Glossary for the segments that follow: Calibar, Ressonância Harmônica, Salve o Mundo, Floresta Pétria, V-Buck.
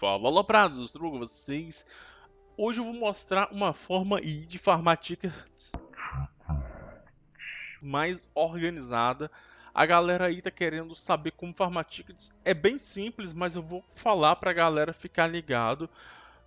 Fala, aloprados, tudo bom com vocês? Hoje eu vou mostrar uma forma de farmar tickets mais organizada. A galera aí tá querendo saber como farmar tickets. É bem simples, mas eu vou falar pra galera ficar ligado.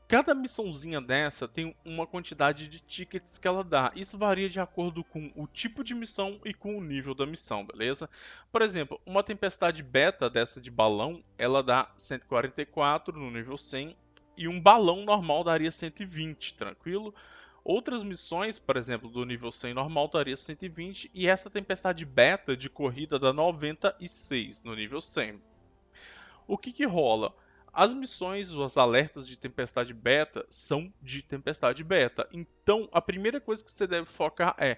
Cada missãozinha dessa tem uma quantidade de tickets que ela dá. Isso varia de acordo com o tipo de missão e com o nível da missão, beleza? Por exemplo, uma tempestade beta dessa de balão, ela dá 144 no nível 100 e um balão normal daria 120, tranquilo? Outras missões, por exemplo, do nível 100 normal daria 120 e essa tempestade beta de corrida dá 96 no nível 100. O que rola? As missões ou as alertas de tempestade beta são de tempestade beta. Então, a primeira coisa que você deve focar é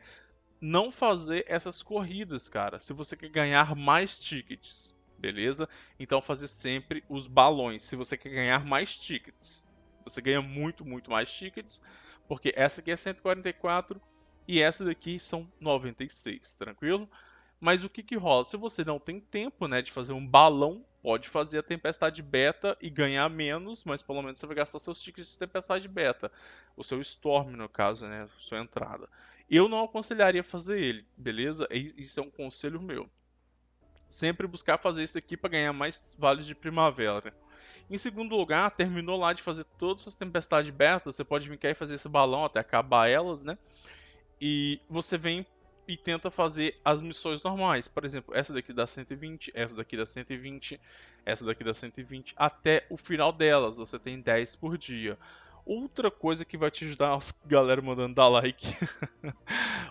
não fazer essas corridas, cara, se você quer ganhar mais tickets, beleza? Então, fazer sempre os balões, se você quer ganhar mais tickets. Você ganha muito, muito mais tickets, porque essa aqui é 144 e essa daqui são 96, tranquilo? Mas o que rola? Se você não tem tempo, né, de fazer um balão, pode fazer a tempestade beta e ganhar menos, mas pelo menos você vai gastar seus tickets de tempestade beta. O seu storm, no caso, né? Sua entrada. Eu não aconselharia fazer ele, beleza? Isso é um conselho meu. Sempre buscar fazer isso aqui para ganhar mais vales de primavera. Em segundo lugar, terminou lá de fazer todas as suas tempestades beta, você pode vir cá e fazer esse balão até acabar elas, né? E você vem e tenta fazer as missões normais. Por exemplo, essa daqui dá 120, essa daqui dá 120, essa daqui dá 120, até o final delas. Você tem 10 por dia. Outra coisa que vai te ajudar, galera mandando dar like.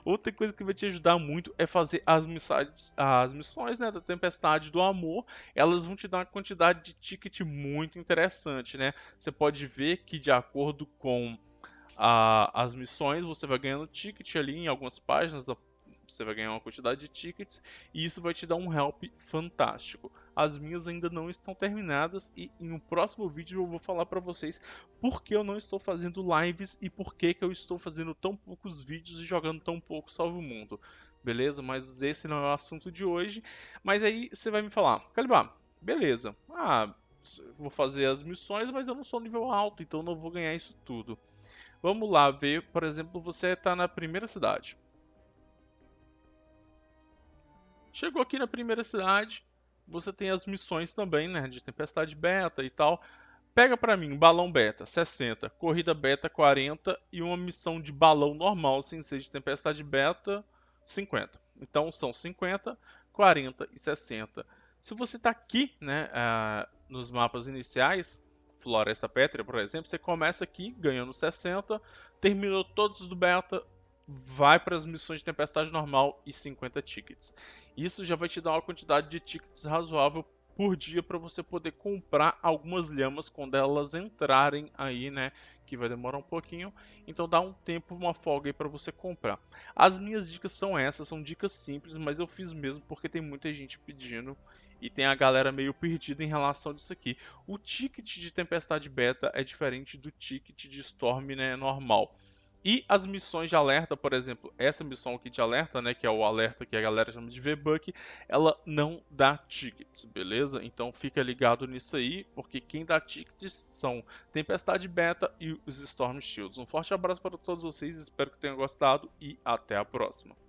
Outra coisa que vai te ajudar muito é fazer as missões, né, da Tempestade do Amor. Elas vão te dar uma quantidade de ticket muito interessante, né? Você pode ver que de acordo com as missões, você vai ganhando ticket ali em algumas páginas. Você vai ganhar uma quantidade de tickets e isso vai te dar um help fantástico. As minhas ainda não estão terminadas e em um próximo vídeo eu vou falar para vocês por que eu não estou fazendo lives e por que eu estou fazendo tão poucos vídeos e jogando tão pouco Salve o Mundo. Beleza? Mas esse não é o assunto de hoje. Mas aí você vai me falar, Calibar, beleza. Vou fazer as missões, mas eu não sou nível alto, então não vou ganhar isso tudo. Vamos lá ver, por exemplo, você está na primeira cidade. Chegou aqui na primeira cidade, você tem as missões também, né, de tempestade beta e tal. Pega pra mim, balão beta, 60, corrida beta, 40 e uma missão de balão normal, sem ser de tempestade beta, 50. Então são 50, 40 e 60. Se você tá aqui, né, nos mapas iniciais, Floresta Pétria, por exemplo, você começa aqui ganhando 60, terminou todos do beta, vai para as missões de tempestade normal e 50 tickets. Isso já vai te dar uma quantidade de tickets razoável por dia para você poder comprar algumas lhamas quando elas entrarem aí, né? Que vai demorar um pouquinho. Então dá um tempo, uma folga aí para você comprar. As minhas dicas são essas, são dicas simples, mas eu fiz mesmo porque tem muita gente pedindo e tem a galera meio perdida em relação disso aqui. O ticket de tempestade beta é diferente do ticket de storm, né, normal. E as missões de alerta, por exemplo, essa missão aqui de alerta, né, que é o alerta que a galera chama de V-Buck, ela não dá tickets, beleza? Então fica ligado nisso aí, porque quem dá tickets são Tempestade Beta e os Storm Shields. Um forte abraço para todos vocês, espero que tenham gostado e até a próxima.